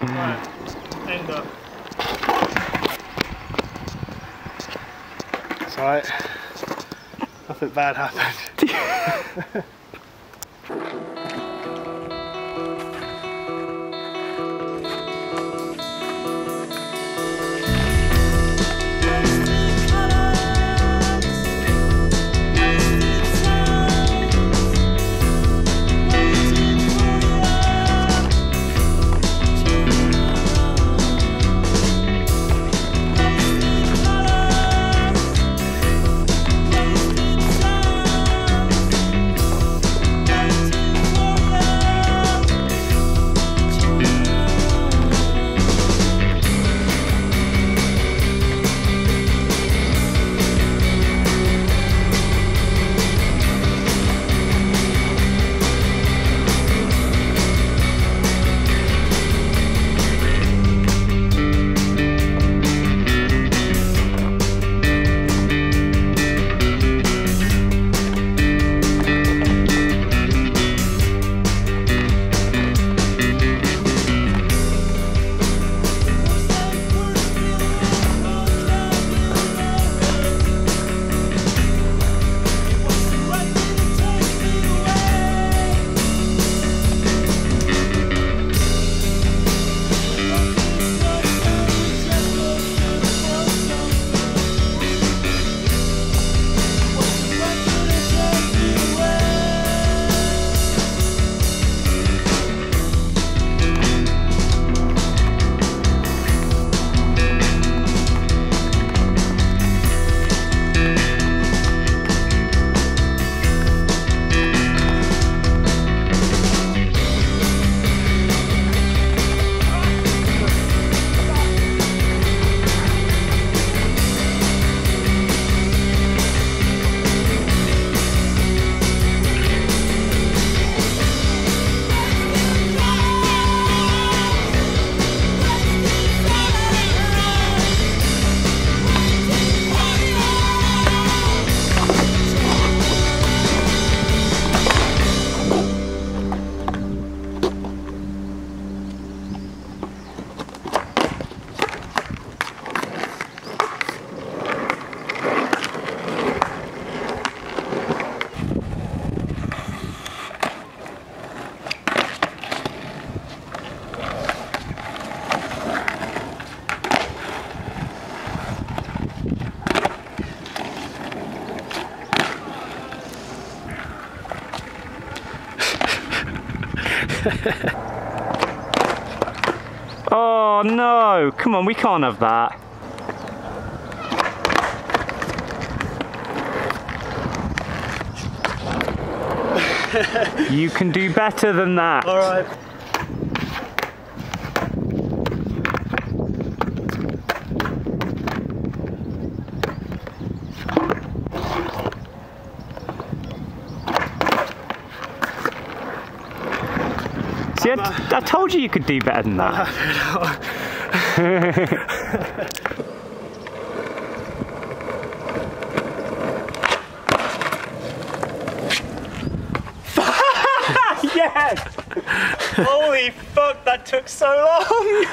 Alright, end up. It's alright. Nothing bad happened. Oh no, come on, we can't have that. You can do better than that. All right. See, I told you could do better than that. Yes! Holy fuck, that took so long!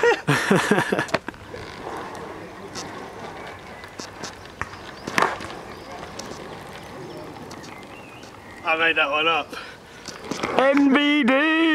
I made that one up. NBD!